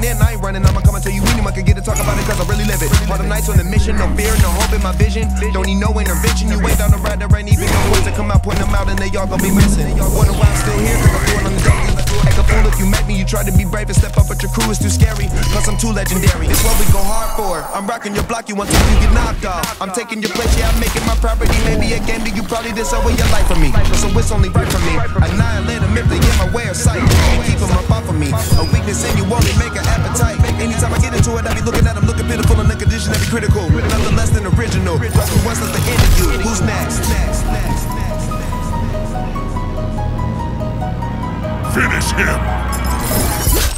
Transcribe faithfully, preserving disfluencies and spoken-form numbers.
going in, I ain't running, I'ma come and tell you anyone can get to talk about it, cause I really live it. All the nights on the mission, no fear, no hope in my vision. Don't need no intervention, you ain't down the ride, there ain't even no ones that come out, point them out, and they all gon' be missing. Wonder why I'm still here, cause I'm doing on the day. Act a fool if you make me, you try to be brave and step up, but your crew is too scary, plus I'm too legendary. It's what we go hard for, I'm rocking your block, you want to get knocked off. I'm taking your place, yeah, I'm making my property. Maybe a game that you probably disown your life for me, so it's only right for me. Annihilate a myth, they get my way of sight. Can't keep them up off of me. A weakness in you only make an appetite. Anytime I get into it, I be looking at them, looking pitiful in the condition that be critical. Nothing less than original. That's who wants at the end of you. Who's next? Finish him.